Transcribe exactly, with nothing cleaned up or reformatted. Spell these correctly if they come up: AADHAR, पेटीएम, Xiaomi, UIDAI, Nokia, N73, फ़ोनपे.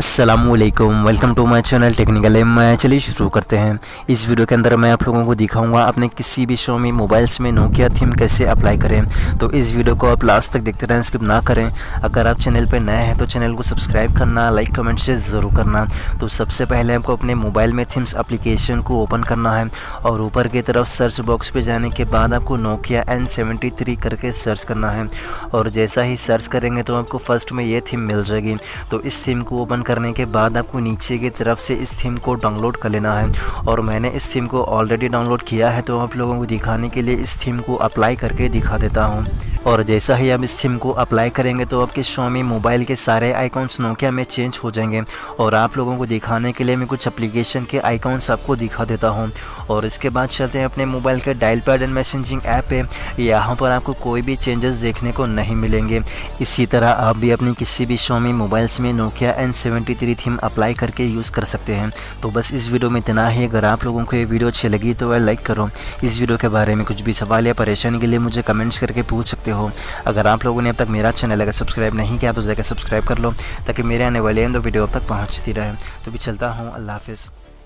Assalamualaikum, welcome to my channel technical M. चलिए शुरू करते हैं। इस वीडियो के अंदर मैं आप लोगों को दिखाऊंगा अपने किसी भी Xiaomi मोबाइल्स में नोकिया थीम कैसे अप्लाई करें। तो इस वीडियो को आप लास्ट तक देखते रहें, स्किप ना करें। अगर आप चैनल पर नए हैं तो चैनल को सब्सक्राइब करना, लाइक कमेंट शेयर ज़रूर करना। तो सबसे पहले आपको अपने मोबाइल में थीम्स एप्लीकेशन को ओपन करना है और ऊपर की तरफ सर्च बॉक्स पर जाने के बाद आपको नोकिया एन सेवेंटी थ्री करके सर्च करना है। और जैसा ही सर्च करेंगे तो आपको फर्स्ट में ये थीम मिल जाएगी। तो इस थीम को ओपन करने के बाद आपको नीचे की तरफ से इस थीम को डाउनलोड कर लेना है। और मैंने इस थीम को ऑलरेडी डाउनलोड किया है, तो आप लोगों को दिखाने के लिए इस थीम को अप्लाई करके दिखा देता हूँ। और जैसा ही आप इस थीम को अप्लाई करेंगे तो आपके Xiaomi मोबाइल के सारे आइकॉन्स नोकिया में चेंज हो जाएंगे। और आप लोगों को दिखाने के लिए मैं कुछ एप्लीकेशन के आइकॉन्स आपको दिखा देता हूँ। और इसके बाद चलते हैं अपने मोबाइल के dial pad and messaging app पे। यहाँ पर आपको कोई भी चेंजेस देखने को नहीं मिलेंगे। इसी तरह आप भी अपनी किसी भी Xiaomi मोबाइल्स में Nokia N seventy three theme apply करके यूज़ कर सकते हैं। तो बस इस वीडियो में इतना ही। अगर आप लोगों को ये वीडियो अच्छी लगी तो वह लाइक करो। इस वीडियो के बारे में कुछ भी सवाल या परेशानी के लिए मुझे कमेंट्स करके पूछ सकते हो। अगर आप लोगों ने अब तक मेरा चैनल अगर सब्सक्राइब नहीं किया तो जाकर सब्सक्राइब कर लो, ताकि मेरे आने वाले इन दो वीडियो अब तक पहुँचती रहे। तो भी चलता हूँ, अल्लाह हाफिज़।